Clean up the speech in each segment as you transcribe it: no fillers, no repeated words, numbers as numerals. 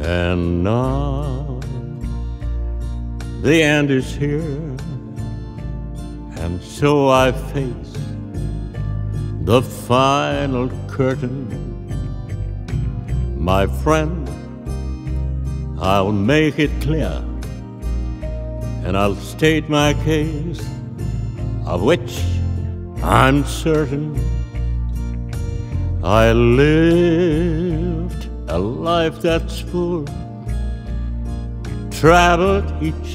And now the end is here, and so I face the final curtain. My friend, I'll make it clear, and I'll state my case, of which I'm certain. I lived a life that's full, traveled each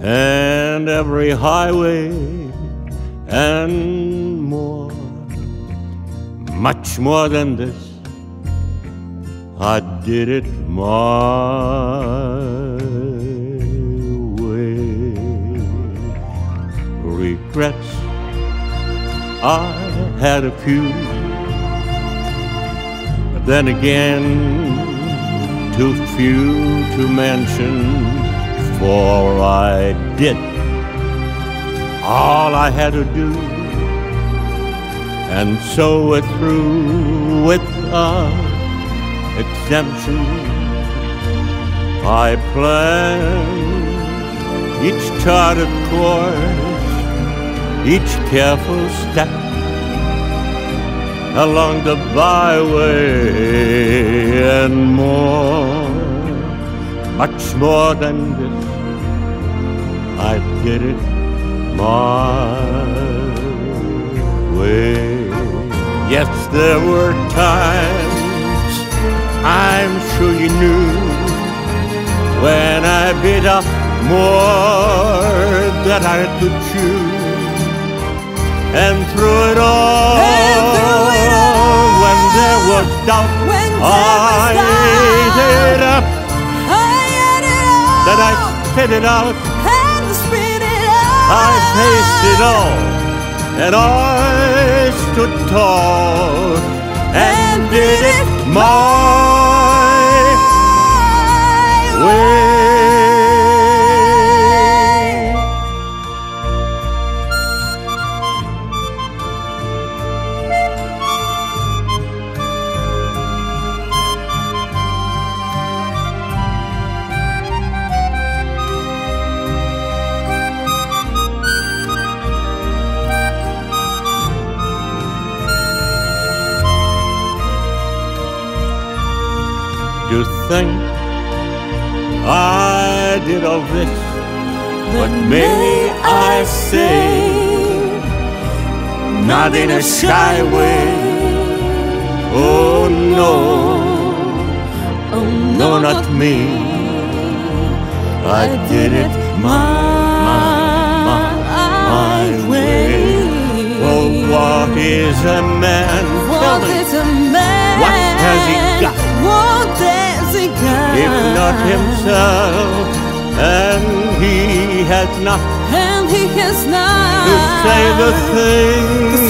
and every highway and more, much more than this. I did it my way. Regrets, I had a few, but then again, too few to mention, for I did all I had to do, and so it through without exemption. I planned each charted course, each careful step along the byway and more, much more than this. I did it my way. Yes, there were times I'm sure you knew when I bit off more than I could chew, and through it all, when there was doubt, I ate it up, then I spit it out, and spit it out. I faced it all, and I stood tall, and did it my way. To think I did all this, but may I say, not in a shy way. Oh no, oh no, not me. I did it my way. Oh, what is a man? What is a man? What has he got? What has he got? If not himself, and he has not, to say the things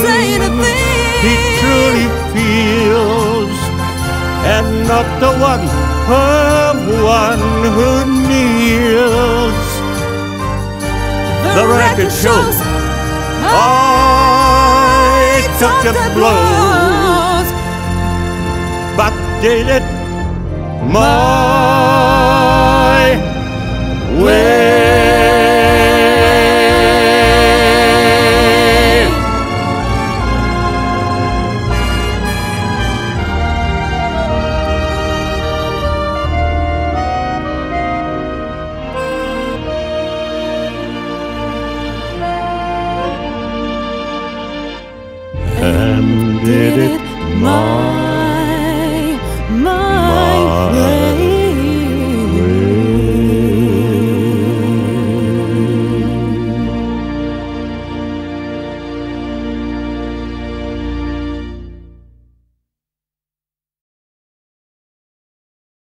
he truly feels, and not the one who kneels. The record shows I took the blows, but did it my way. And did it my way.